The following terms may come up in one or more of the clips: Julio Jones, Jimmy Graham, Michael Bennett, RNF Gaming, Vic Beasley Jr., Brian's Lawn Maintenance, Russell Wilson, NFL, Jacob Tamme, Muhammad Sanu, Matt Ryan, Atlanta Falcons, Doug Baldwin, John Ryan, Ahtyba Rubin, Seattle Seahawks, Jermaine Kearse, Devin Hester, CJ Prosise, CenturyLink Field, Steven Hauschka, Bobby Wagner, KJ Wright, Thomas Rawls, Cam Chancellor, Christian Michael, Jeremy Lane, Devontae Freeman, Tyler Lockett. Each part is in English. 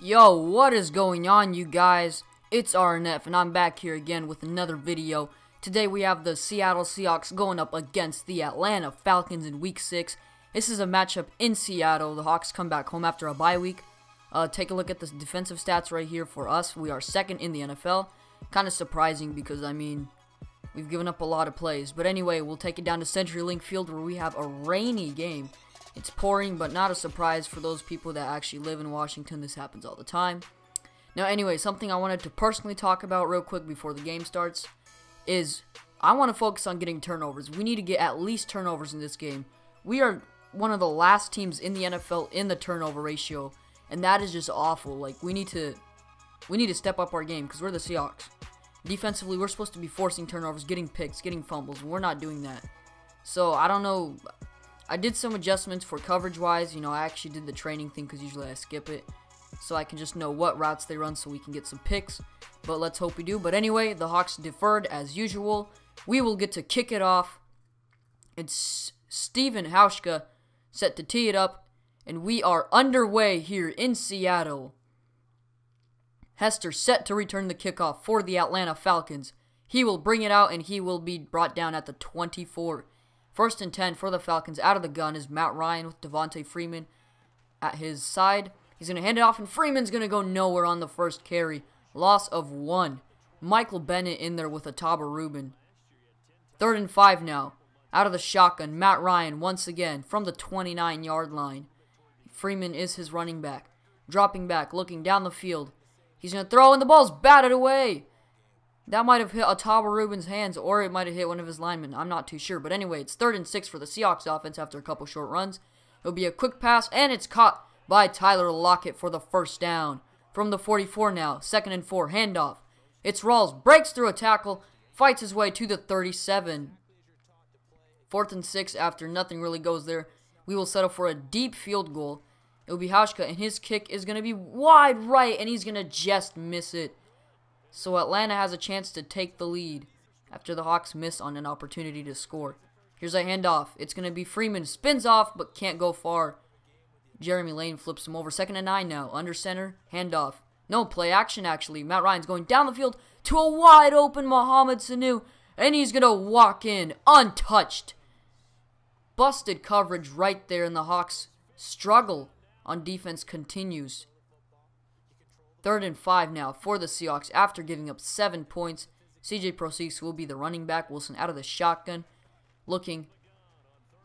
Yo, what is going on, you guys? It's RNF, and I'm back here again with another video. Today we have the Seattle Seahawks going up against the Atlanta Falcons in Week 6. This is a matchup in Seattle. The Hawks come back home after a bye week. Take a look at the defensive stats right here for us. We are second in the NFL. Kind of surprising because, I mean, we've given up a lot of plays. But anyway, we'll take it down to CenturyLink Field where we have a rainy game. It's pouring, but not a surprise for those people that actually live in Washington. This happens all the time. Now, anyway, something I wanted to personally talk about real quick before the game starts is I want to focus on getting turnovers. We need to get at least turnovers in this game. We are one of the last teams in the NFL in the turnover ratio, and that is just awful. Like, we need to step up our game because we're the Seahawks. Defensively, we're supposed to be forcing turnovers, getting picks, getting fumbles, and we're not doing that. So, I don't know. I did some adjustments for coverage-wise. You know, I actually did the training thing because usually I skip it. So I can just know what routes they run so we can get some picks. But let's hope we do. But anyway, the Hawks deferred as usual. We will get to kick it off. It's Steven Hauschka set to tee it up. And we are underway here in Seattle. Hester set to return the kickoff for the Atlanta Falcons. He will bring it out and he will be brought down at the 24. First and 10 for the Falcons. Out of the gun is Matt Ryan with Devontae Freeman at his side. He's going to hand it off, and Freeman's going to go nowhere on the first carry. Loss of one. Michael Bennett in there with Ahtyba Rubin. Third and 5 now. Out of the shotgun, Matt Ryan once again from the 29-yard line. Freeman is his running back. Dropping back, looking down the field. He's going to throw, and the ball's batted away. That might have hit Ahtyba Rubin's hands, or it might have hit one of his linemen. I'm not too sure. But anyway, it's 3rd and 6 for the Seahawks offense after a couple short runs. It'll be a quick pass, and it's caught by Tyler Lockett for the first down. From the 44 now, 2nd and 4, handoff. It's Rawls, breaks through a tackle, fights his way to the 37. 4th and 6 after nothing really goes there. We will settle for a deep field goal. It'll be Hauschka, and his kick is going to be wide right, and he's going to just miss it. So Atlanta has a chance to take the lead after the Hawks miss on an opportunity to score. Here's a handoff. It's going to be Freeman. Spins off, but can't go far. Jeremy Lane flips him over. 2nd and 9 now. Under center. Handoff. No, play action, actually. Matt Ryan's going down the field to a wide open Muhammad Sanu. And he's going to walk in untouched. Busted coverage right there, and the Hawks struggle on defense continues. 3rd and 5 now for the Seahawks after giving up 7 points. CJ Prosise will be the running back. Wilson out of the shotgun. Looking.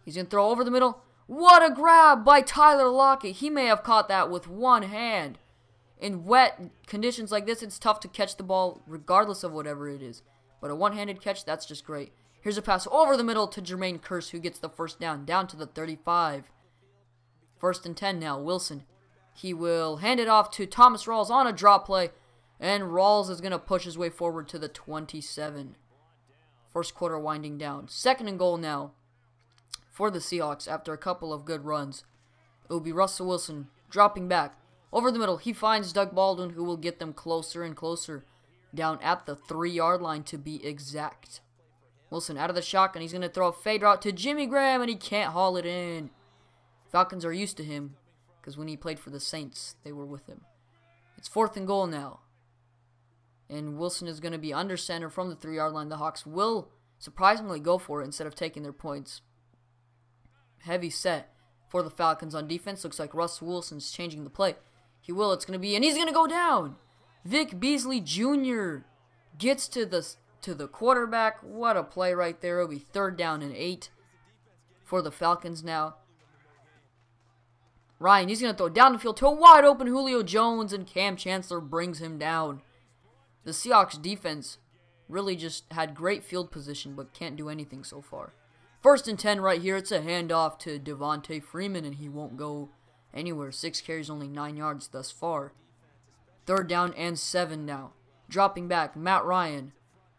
He's going to throw over the middle. What a grab by Tyler Lockett. He may have caught that with one hand. In wet conditions like this, it's tough to catch the ball regardless of whatever it is. But a one-handed catch, that's just great. Here's a pass over the middle to Jermaine Kearse, who gets the first down, down to the 35. 1st and 10 now. Wilson. He will hand it off to Thomas Rawls on a drop play. And Rawls is going to push his way forward to the 27. First quarter winding down. 2nd and goal now for the Seahawks after a couple of good runs. It will be Russell Wilson dropping back. Over the middle, he finds Doug Baldwin, who will get them closer and closer. Down at the 3-yard line to be exact. Wilson out of the shotgun. He's going to throw a fade route to Jimmy Graham, and he can't haul it in. Falcons are used to him. Because when he played for the Saints, they were with him. It's 4th and goal now. And Wilson is going to be under center from the 3-yard line. The Hawks will surprisingly go for it instead of taking their points. Heavy set for the Falcons on defense. Looks like Russ Wilson's changing the play. He will. It's going to be, and he's going to go down. Vic Beasley Jr. gets to the quarterback. What a play right there. It'll be 3rd down and 8 for the Falcons now. Ryan, he's going to throw down the field to a wide open Julio Jones, and Cam Chancellor brings him down. The Seahawks defense really just had great field position, but can't do anything so far. 1st and 10 right here. It's a handoff to Devontae Freeman, and he won't go anywhere. 6 carries, only 9 yards thus far. 3rd down and 7 now. Dropping back, Matt Ryan.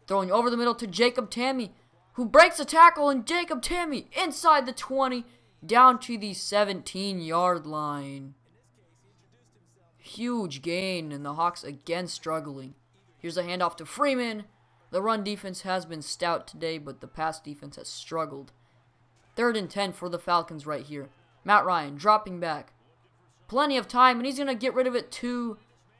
Throwing over the middle to Jacob Tamme, who breaks a tackle, and Jacob Tamme inside the 20. Down to the 17-yard line. Huge gain, and the Hawks again struggling. Here's a handoff to Freeman. The run defense has been stout today, but the pass defense has struggled. 3rd and 10 for the Falcons right here. Matt Ryan dropping back. plenty of time, and he's going to get rid of it to,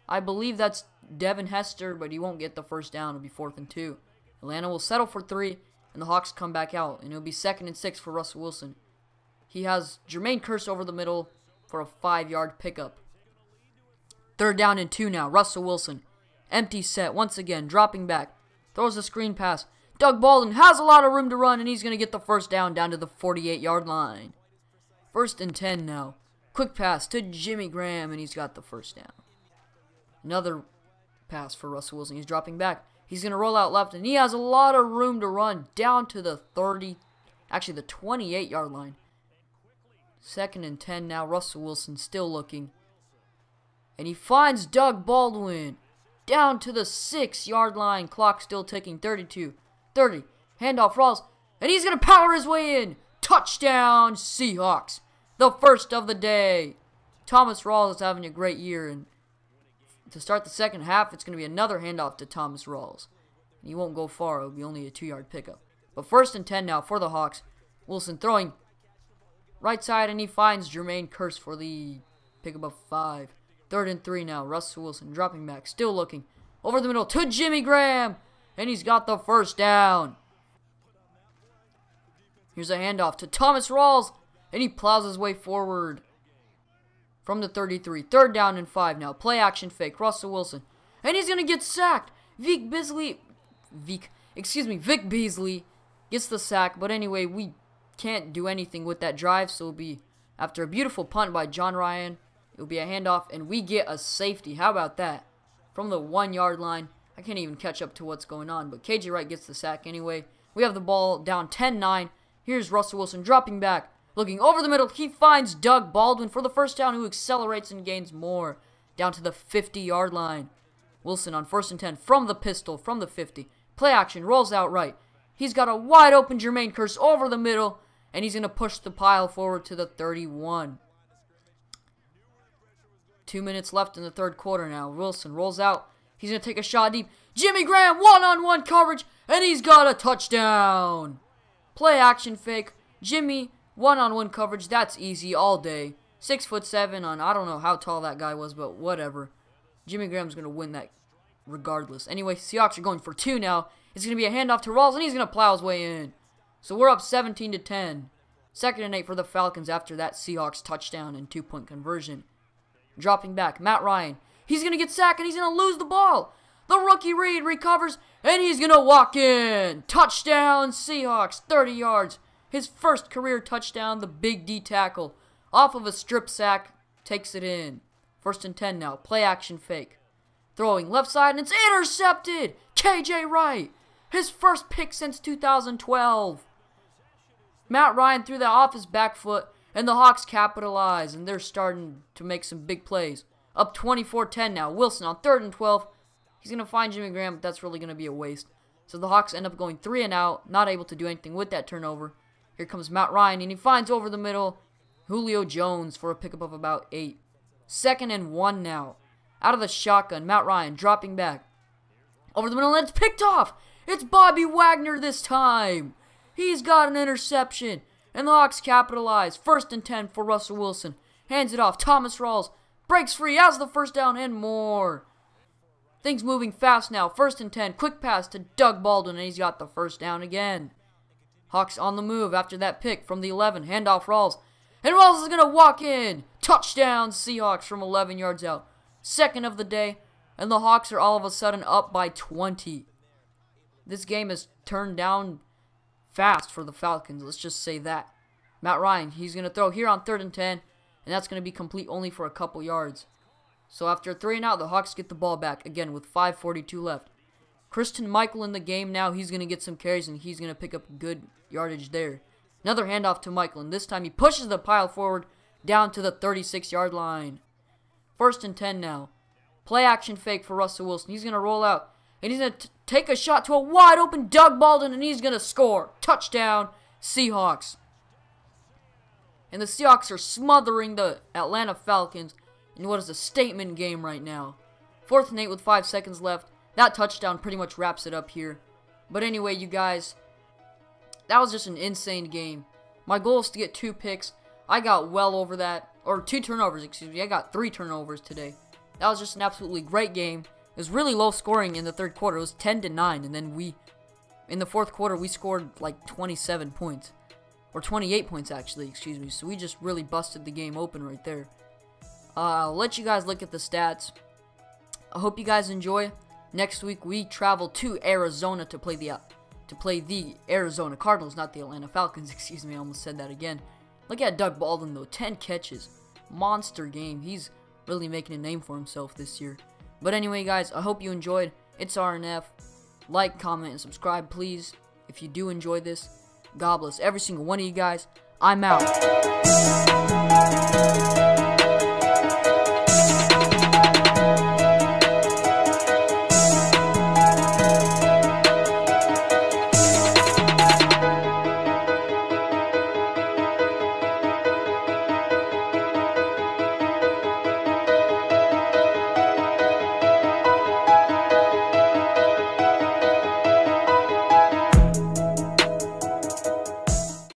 I believe that's Devin Hester, but he won't get the first down. It'll be 4th and 2. Atlanta will settle for 3, and the Hawks come back out, and it'll be 2nd and 6 for Russell Wilson. He has Jermaine Kearse over the middle for a 5-yard pickup. 3rd down and 2 now. Russell Wilson, empty set once again, dropping back, throws a screen pass. Doug Baldwin has a lot of room to run, and he's going to get the first down down to the 48-yard line. 1st and 10 now. Quick pass to Jimmy Graham, and he's got the first down. Another pass for Russell Wilson. He's dropping back. He's going to roll out left, and he has a lot of room to run down to the 28-yard line. 2nd and 10 now. Russell Wilson still looking, and he finds Doug Baldwin down to the 6-yard line. Clock still ticking. 32, 30. Handoff Rawls, and he's going to power his way in. Touchdown Seahawks. The first of the day. Thomas Rawls is having a great year, and to start the second half, it's going to be another handoff to Thomas Rawls. He won't go far. It'll be only a 2-yard pickup. But 1st and 10 now for the Hawks. Wilson throwing right side, and he finds Jermaine Kearse for the pickup of 5. 3rd and 3 now. Russell Wilson dropping back, still looking over the middle to Jimmy Graham, and he's got the first down. Here's a handoff to Thomas Rawls, and he plows his way forward from the 33. 3rd down and 5 now. Play action fake. Russell Wilson, and he's gonna get sacked. Vic Beasley gets the sack, but anyway, we can't do anything with that drive, so it'll be after a beautiful punt by John Ryan. It'll be a handoff, and we get a safety. How about that? From the 1-yard line. I can't even catch up to what's going on, but KJ Wright gets the sack anyway. We have the ball down 10-9. Here's Russell Wilson dropping back, looking over the middle. He finds Doug Baldwin for the first down, who accelerates and gains more down to the 50-yard line. Wilson on 1st and 10 from the pistol, from the 50. Play action, rolls out right. He's got a wide open Jermaine Kearse over the middle, and he's going to push the pile forward to the 31. 2 minutes left in the 3rd quarter now. Wilson rolls out. He's going to take a shot deep. Jimmy Graham, one-on-one coverage, and he's got a touchdown. Play action fake. Jimmy, one-on-one coverage. That's easy all day. 6'7" on, I don't know how tall that guy was, but whatever. Jimmy Graham's going to win that regardless. Anyway, Seahawks are going for 2 now. It's going to be a handoff to Rawls, and he's going to plow his way in. So we're up 17-10. 2nd and 8 for the Falcons after that Seahawks touchdown and 2-point conversion. Dropping back, Matt Ryan. He's going to get sacked, and he's going to lose the ball. The rookie Reed recovers, and he's going to walk in. Touchdown Seahawks, 30 yards. His first career touchdown, the big D tackle. Off of a strip sack, takes it in. 1st and 10 now, play action fake. Throwing left side, and it's intercepted. KJ Wright, his first pick since 2012. Matt Ryan threw that off his back foot, and the Hawks capitalize, and they're starting to make some big plays. Up 24-10 now. Wilson on 3rd and 12. He's going to find Jimmy Graham, but that's really going to be a waste. So the Hawks end up going 3 and out, not able to do anything with that turnover. Here comes Matt Ryan, and he finds over the middle Julio Jones for a pickup of about 8. 2nd and 1 now. Out of the shotgun, Matt Ryan dropping back. Over the middle, and it's picked off. It's Bobby Wagner this time. He's got an interception, and the Hawks capitalize. 1st and 10 for Russell Wilson. Hands it off. Thomas Rawls breaks free, has the first down, and more. Things moving fast now. 1st and 10. Quick pass to Doug Baldwin, and he's got the first down again. Hawks on the move after that pick from the 11. Handoff Rawls. And Rawls is going to walk in. Touchdown Seahawks from 11 yards out. 2nd of the day. And the Hawks are all of a sudden up by 20. This game has turned down fast for the Falcons, let's just say that. Matt Ryan, he's going to throw here on 3rd and 10, and that's going to be complete only for a couple yards. So after 3 and out, the Hawks get the ball back again with 5:42 left. Christian Michael in the game now. He's going to get some carries, and he's going to pick up good yardage there. Another handoff to Michael, and this time he pushes the pile forward down to the 36-yard line. 1st and 10 now. Play action fake for Russell Wilson. He's going to roll out, and he's going to take a shot to a wide-open Doug Baldwin, and he's going to score. Touchdown, Seahawks. And the Seahawks are smothering the Atlanta Falcons in what is a statement game right now. 4th and 8 with 5 seconds left. That touchdown pretty much wraps it up here. But anyway, you guys, that was just an insane game. My goal is to get 2 picks. I got well over that. Or two turnovers, excuse me. I got three turnovers today. That was just an absolutely great game. It was really low scoring in the third quarter. It was 10-9, and then we, in the fourth quarter, we scored like 27 points. Or 28 points, actually, excuse me. So we just really busted the game open right there. I'll let you guys look at the stats. I hope you guys enjoy. Next week, we travel to Arizona to play the Arizona Cardinals, not the Atlanta Falcons. Excuse me, I almost said that again. Look at Doug Baldwin, though. 10 catches. Monster game. He's really making a name for himself this year. But anyway, guys, I hope you enjoyed. It's RNF. Like, comment, and subscribe, please, if you do enjoy this. God bless every single one of you guys. I'm out.